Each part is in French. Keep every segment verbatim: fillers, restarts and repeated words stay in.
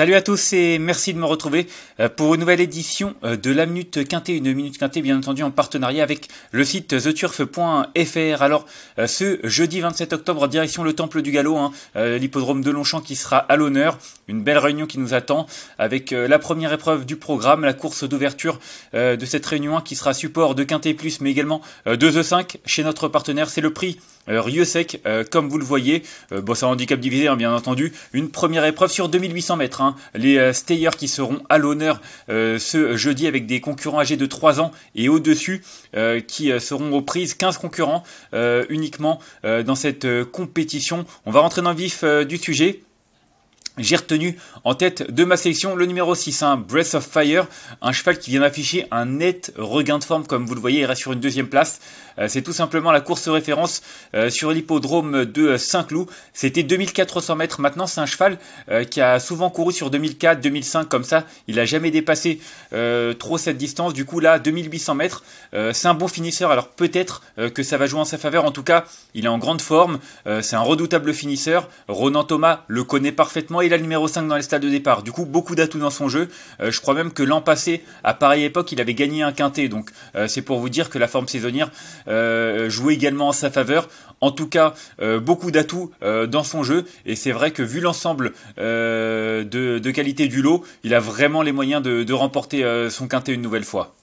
Salut à tous et merci de me retrouver pour une nouvelle édition de la Minute Quintée, une Minute Quintée bien entendu en partenariat avec le site the turf point f r. Alors ce jeudi vingt-sept octobre, direction le Temple du Galop, hein, l'hippodrome de Longchamp qui sera à l'honneur, une belle réunion qui nous attend avec la première épreuve du programme, la course d'ouverture de cette réunion un qui sera support de Quintée Plus mais également de The cinq chez notre partenaire, c'est le prix Rieusec, euh, comme vous le voyez, euh, bon, c'est un handicap divisé hein, bien entendu, une première épreuve sur deux mille huit cents mètres, hein. Les euh, stayers qui seront à l'honneur euh, ce jeudi avec des concurrents âgés de trois ans et au-dessus euh, qui euh, seront aux prises, quinze concurrents euh, uniquement euh, dans cette euh, compétition. On va rentrer dans le vif euh, du sujet. J'ai retenu en tête de ma sélection le numéro six, hein, Breath of Fire, un cheval qui vient d'afficher un net regain de forme, comme vous le voyez, il reste sur une deuxième place. Euh, c'est tout simplement la course référence euh, sur l'hippodrome de Saint-Cloud. C'était deux mille quatre cents mètres, maintenant c'est un cheval euh, qui a souvent couru sur deux mille quatre, deux mille cinq, comme ça. Il n'a jamais dépassé euh, trop cette distance, du coup là, deux mille huit cents mètres, euh, c'est un bon finisseur. Alors peut-être euh, que ça va jouer en sa faveur, en tout cas, il est en grande forme, euh, c'est un redoutable finisseur. Ronan Thomas le connaît parfaitement, il a le numéro cinq dans les stades de départ. Du coup, beaucoup d'atouts dans son jeu. Euh, je crois même que l'an passé, à pareille époque, il avait gagné un quintet. Donc, euh, c'est pour vous dire que la forme saisonnière euh, jouait également en sa faveur. En tout cas, euh, beaucoup d'atouts euh, dans son jeu. Et c'est vrai que vu l'ensemble euh, de, de qualité du lot, il a vraiment les moyens de, de remporter euh, son quintet une nouvelle fois.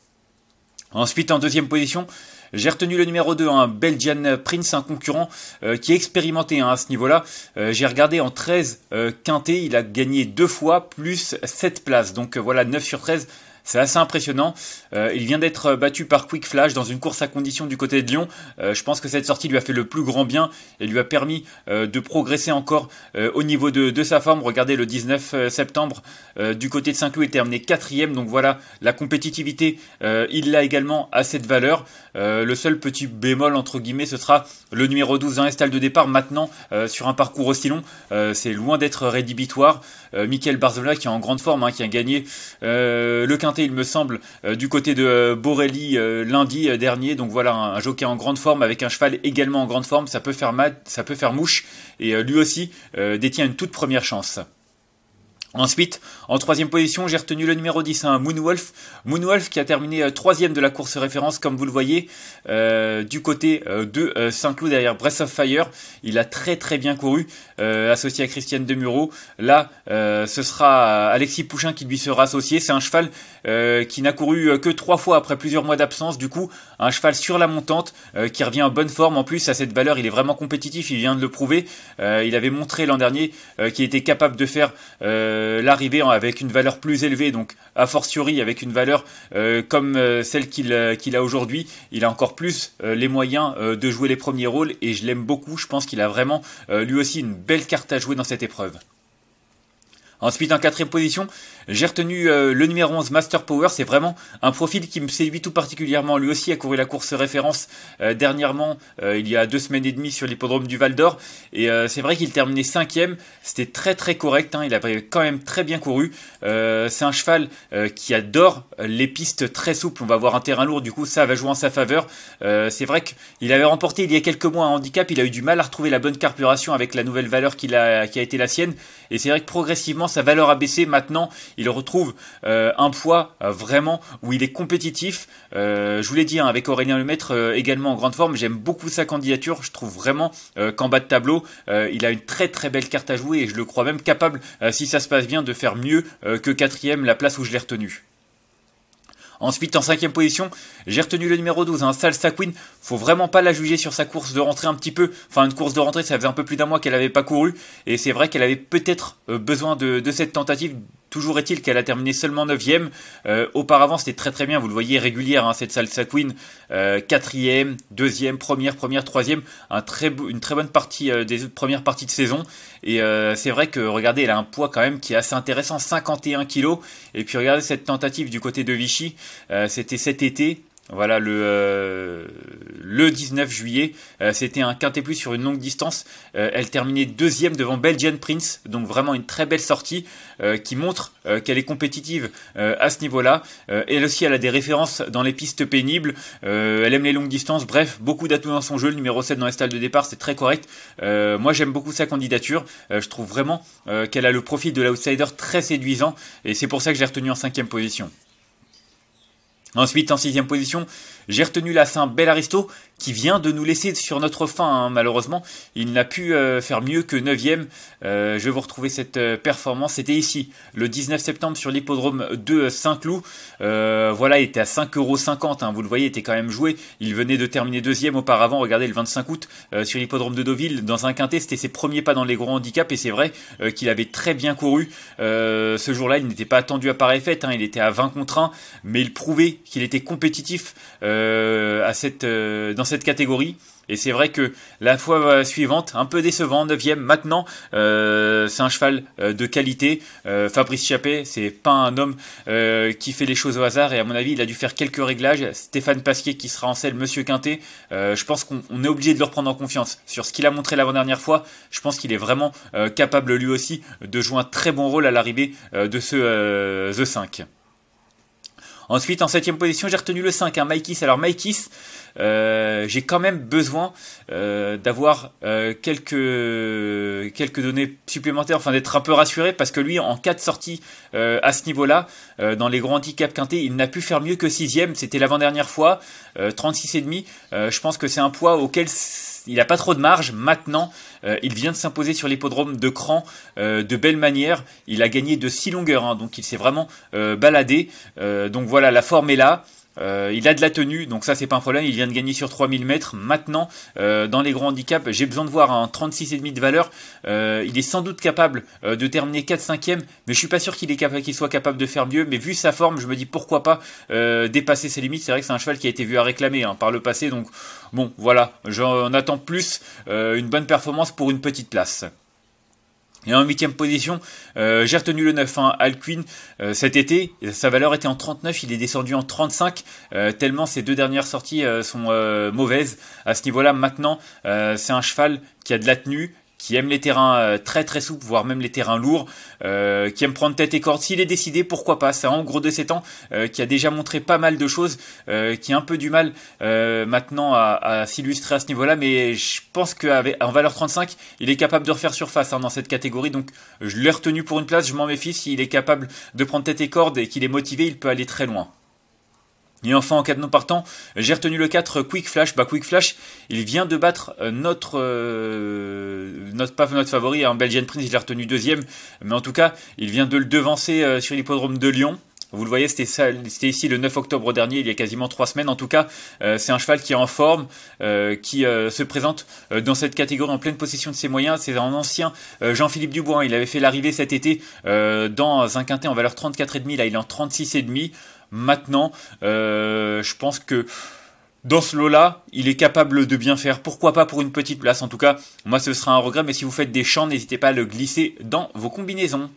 Ensuite, en deuxième position, j'ai retenu le numéro deux, un hein, Belgian Prince, un concurrent euh, qui est expérimenté hein, à ce niveau-là. Euh, j'ai regardé en treize euh, quintés, il a gagné deux fois plus sept places. Donc euh, voilà, neuf sur treize, c'est assez impressionnant. Euh, il vient d'être battu par Quick Flash dans une course à condition du côté de Lyon. Euh, je pense que cette sortie lui a fait le plus grand bien et lui a permis euh, de progresser encore euh, au niveau de, de sa forme. Regardez, le dix-neuf septembre, euh, du côté de Saint-Cloud, il était amené quatrième. Donc voilà, la compétitivité, euh, il l'a également à cette valeur. Euh, le seul petit bémol, entre guillemets, ce sera le numéro douze, un estal de départ. Maintenant, euh, sur un parcours aussi long, euh, c'est loin d'être rédhibitoire. Euh, Mickaël Barzola, qui est en grande forme, hein, qui a gagné euh, le quintet, il me semble, euh, du côté de euh, Borelli euh, lundi euh, dernier. Donc voilà, un, un jockey en grande forme avec un cheval également en grande forme, ça peut faire mal, ça peut faire mouche, et euh, lui aussi euh, détient une toute première chance. Ensuite, en troisième position, j'ai retenu le numéro dix, hein, Moonwolf. Moonwolf qui a terminé troisième euh, de la course référence, comme vous le voyez, euh, du côté euh, de euh, Saint-Cloud derrière Breath of Fire. Il a très très bien couru, euh, associé à Christiane Demureau. Là, euh, ce sera Alexis Pouchin qui lui sera associé. C'est un cheval euh, qui n'a couru que trois fois après plusieurs mois d'absence. Du coup, un cheval sur la montante euh, qui revient en bonne forme. En plus, à cette valeur, il est vraiment compétitif, il vient de le prouver. Euh, il avait montré l'an dernier euh, qu'il était capable de faire Euh, l'arrivée avec une valeur plus élevée, donc a fortiori avec une valeur euh, comme euh, celle qu'il euh, qu'il a aujourd'hui, il a encore plus euh, les moyens euh, de jouer les premiers rôles, et je l'aime beaucoup, je pense qu'il a vraiment euh, lui aussi une belle carte à jouer dans cette épreuve. Ensuite, en quatrième position, j'ai retenu euh, le numéro onze, Master Power. C'est vraiment un profil qui me séduit tout particulièrement. Lui aussi a couru la course référence euh, dernièrement, euh, il y a deux semaines et demie, sur l'hippodrome du Val d'Or. Et euh, c'est vrai qu'il terminait cinquième. C'était très très correct, hein. Il a quand même très bien couru. Euh, c'est un cheval euh, qui adore les pistes très souples. On va avoir un terrain lourd, du coup ça va jouer en sa faveur. Euh, c'est vrai qu'il avait remporté il y a quelques mois un handicap. Il a eu du mal à retrouver la bonne carburation avec la nouvelle valeur qu'il a, qui a été la sienne. Et c'est vrai que progressivement, sa valeur a baissé. Maintenant, il retrouve euh, un poids euh, vraiment où il est compétitif. Euh, je vous l'ai dit, hein, avec Aurélien Lemaitre euh, également en grande forme. J'aime beaucoup sa candidature. Je trouve vraiment euh, qu'en bas de tableau, euh, il a une très très belle carte à jouer, et je le crois même capable, euh, si ça se passe bien, de faire mieux euh, que quatrième, la place où je l'ai retenu. Ensuite, en cinquième position, j'ai retenu le numéro douze, hein, Salsa Queen. Faut vraiment pas la juger sur sa course de rentrée un petit peu. Enfin, une course de rentrée, ça faisait un peu plus d'un mois qu'elle n'avait pas couru. Et c'est vrai qu'elle avait peut-être besoin de, de cette tentative. Toujours est-il qu'elle a terminé seulement neuvième. Euh, auparavant, c'était très très bien. Vous le voyez, régulière, hein, cette Salsa Queen. Euh, quatrième, deuxième, première, première, troisième. Un très, une très bonne partie euh, des premières parties de saison. Et euh, c'est vrai que, regardez, elle a un poids quand même qui est assez intéressant, cinquante et un kilos. Et puis regardez cette tentative du côté de Vichy. Euh, c'était cet été. Voilà, le, euh, le dix-neuf juillet. Euh, C'était un quintet plus sur une longue distance. Euh, elle terminait deuxième devant Belgian Prince. Donc vraiment une très belle sortie euh, qui montre euh, qu'elle est compétitive euh, à ce niveau-là. Euh, elle aussi, elle a des références dans les pistes pénibles. Euh, elle aime les longues distances. Bref, beaucoup d'atouts dans son jeu. Le numéro sept dans les stalles de départ, c'est très correct. Euh, moi, j'aime beaucoup sa candidature. Euh, je trouve vraiment euh, qu'elle a le profil de l'outsider très séduisant. Et c'est pour ça que j'ai retenu en cinquième position. Ensuite, en sixième position, j'ai retenu la Saint-Belaristo qui vient de nous laisser sur notre fin, hein, malheureusement. Il n'a pu euh, faire mieux que neuvième. Euh, je vais vous retrouver cette euh, performance. C'était ici, le dix-neuf septembre, sur l'hippodrome de Saint-Cloud. Euh, voilà, il était à cinq euros cinquante. Hein, vous le voyez, il était quand même joué. Il venait de terminer deuxième auparavant. Regardez, le vingt-cinq août, euh, sur l'hippodrome de Deauville, dans un quintet. C'était ses premiers pas dans les gros handicaps. Et c'est vrai euh, qu'il avait très bien couru. Euh, ce jour-là, il n'était pas attendu à pareille fête. Hein, il était à vingt contre un. Mais il prouvait qu'il était compétitif euh, à cette, euh, dans cette catégorie. Et c'est vrai que la fois suivante, un peu décevant, neuvième, maintenant, euh, c'est un cheval euh, de qualité. Euh, Fabrice Chappé, c'est pas un homme euh, qui fait les choses au hasard, et à mon avis, il a dû faire quelques réglages. Stéphane Pasquier qui sera en selle, Monsieur Quintet, euh, je pense qu'on est obligé de le reprendre en confiance. Sur ce qu'il a montré l'avant-dernière fois, je pense qu'il est vraiment euh, capable lui aussi de jouer un très bon rôle à l'arrivée euh, de ce euh, The cinq. Ensuite, en septième position, j'ai retenu le cinq, hein, Maikis. Alors Maikis, euh, j'ai quand même besoin euh, d'avoir euh, quelques, quelques données supplémentaires, enfin d'être un peu rassuré, parce que lui, en quatre sorties euh, à ce niveau-là, euh, dans les grands handicaps quintés, il n'a pu faire mieux que sixième. C'était l'avant-dernière fois, euh, trente-six virgule cinq. Euh, je pense que c'est un poids auquel il n'a pas trop de marge. Maintenant, euh, il vient de s'imposer sur l'hippodrome de Cran euh, de belle manière. Il a gagné de six longueurs, hein, donc il s'est vraiment euh, baladé. Euh, donc voilà, la forme est là. Euh, il a de la tenue, donc ça c'est pas un problème. Il vient de gagner sur trois mille mètres. Maintenant, euh, dans les grands handicaps, j'ai besoin de voir un trente-six virgule cinq de valeur. Euh, il est sans doute capable euh, de terminer quatre cinquième, mais je suis pas sûr qu'il est capable, qu'il soit capable de faire mieux. Mais vu sa forme, je me dis pourquoi pas euh, dépasser ses limites. C'est vrai que c'est un cheval qui a été vu à réclamer, hein, par le passé. Donc bon, voilà, j'en attends plus, euh, une bonne performance pour une petite place. Et en huitième position, euh, j'ai retenu le neuf, hein, Alcuin. Euh, cet été, sa valeur était en trente-neuf, il est descendu en trente-cinq, euh, tellement ses deux dernières sorties euh, sont euh, mauvaises. À ce niveau-là, maintenant, euh, c'est un cheval qui a de la tenue, qui aime les terrains très très souples, voire même les terrains lourds, euh, qui aime prendre tête et corde. S'il est décidé, pourquoi pas. C'est un gros de sept ans euh, qui a déjà montré pas mal de choses, euh, qui a un peu du mal euh, maintenant à, à s'illustrer à ce niveau-là, mais je pense qu'en valeur trente-cinq, il est capable de refaire surface, hein, dans cette catégorie. Donc je l'ai retenu pour une place, je m'en méfie. S'il est capable de prendre tête et corde et qu'il est motivé, il peut aller très loin. Et enfin, en cas de non partant, j'ai retenu le quatre, Quick Flash. Bah, Quick Flash, il vient de battre notre, euh, notre, pas notre favori, hein, Belgian Prince. Il l'a retenu deuxième, mais en tout cas, il vient de le devancer euh, sur l'hippodrome de Lyon. Vous le voyez, c'était ici le neuf octobre dernier, il y a quasiment trois semaines. En tout cas, euh, c'est un cheval qui est en forme, euh, qui euh, se présente euh, dans cette catégorie en pleine possession de ses moyens. C'est un ancien euh, Jean-Philippe Dubois, hein. Il avait fait l'arrivée cet été euh, dans un quintet en valeur trente-quatre virgule cinq, là il est en trente-six virgule cinq. Maintenant, euh, je pense que dans ce lot-là, il est capable de bien faire. Pourquoi pas pour une petite place. En tout cas, moi, ce sera un regret. Mais si vous faites des champs, n'hésitez pas à le glisser dans vos combinaisons.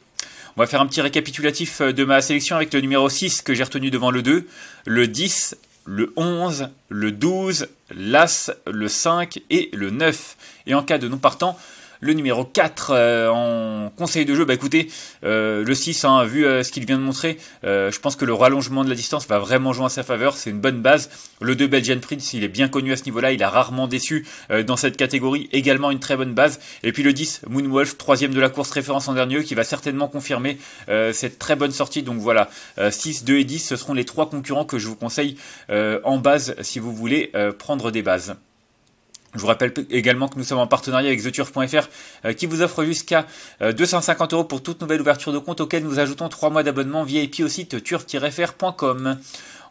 On va faire un petit récapitulatif de ma sélection avec le numéro six que j'ai retenu devant le deux, le dix, le onze, le douze, l'As, le cinq et le neuf. Et en cas de non partant, le numéro quatre euh, en conseil de jeu, bah écoutez, euh, le six, hein, vu euh, ce qu'il vient de montrer, euh, je pense que le rallongement de la distance va vraiment jouer à sa faveur, c'est une bonne base. Le deux, Belgian Prince, il est bien connu à ce niveau-là, il a rarement déçu euh, dans cette catégorie, également une très bonne base. Et puis le dix, Moonwolf, troisième de la course référence en dernier, qui va certainement confirmer euh, cette très bonne sortie. Donc voilà, euh, six, deux et dix, ce seront les trois concurrents que je vous conseille euh, en base si vous voulez euh, prendre des bases. Je vous rappelle également que nous sommes en partenariat avec the turf point f r euh, qui vous offre jusqu'à euh, deux cent cinquante euros pour toute nouvelle ouverture de compte, auquel nous ajoutons trois mois d'abonnement V I P au site turf tiret f r point com.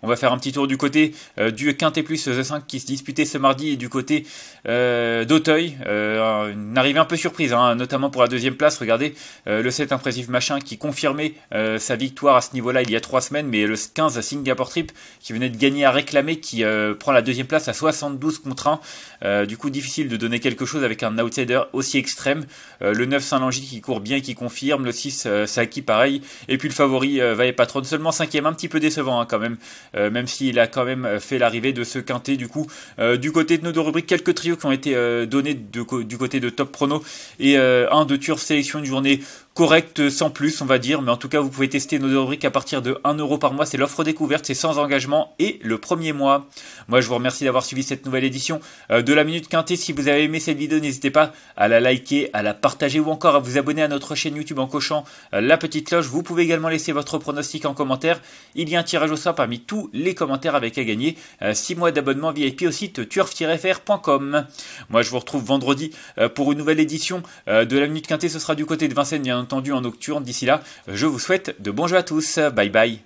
On va faire un petit tour du côté euh, du Quintet Plus The cinq qui se disputait ce mardi, et du côté euh, d'Auteuil. Euh, une arrivée un peu surprise, hein, notamment pour la deuxième place. Regardez, euh, le sept, Impressif Machin, qui confirmait euh, sa victoire à ce niveau-là il y a trois semaines. Mais le quinze, Singapore Trip, qui venait de gagner à réclamer, qui euh, prend la deuxième place à soixante-douze contre un. Euh, du coup, difficile de donner quelque chose avec un outsider aussi extrême. Euh, le neuf, Saint-Langis, qui court bien et qui confirme. Le six, euh, Sakhi, pareil. Et puis le favori, euh, Valet Patron, seulement cinquième, un petit peu décevant, hein, quand même. euh, même s'il a quand même fait l'arrivée de ce quintet. Du coup, euh, du côté de nos deux rubriques, quelques trios qui ont été euh, donnés de, du côté de Top Prono et euh, un de Turf Sélection, une journée correcte, sans plus on va dire, mais en tout cas vous pouvez tester nos deux rubriques à partir de un euro par mois. C'est l'offre découverte, c'est sans engagement et le premier mois. Moi je vous remercie d'avoir suivi cette nouvelle édition de la Minute Quintet. Si vous avez aimé cette vidéo, n'hésitez pas à la liker, à la partager ou encore à vous abonner à notre chaîne YouTube en cochant la petite cloche. Vous pouvez également laisser votre pronostic en commentaire. Il y a un tirage au sort parmi tous les commentaires avec à gagner six mois d'abonnement V I P au site turf tiret f r point com. Moi je vous retrouve vendredi pour une nouvelle édition de la Minute Quintet. Ce sera du côté de Vincennes, bien entendu en nocturne. D'ici là, je vous souhaite de bons jeux à tous. Bye bye.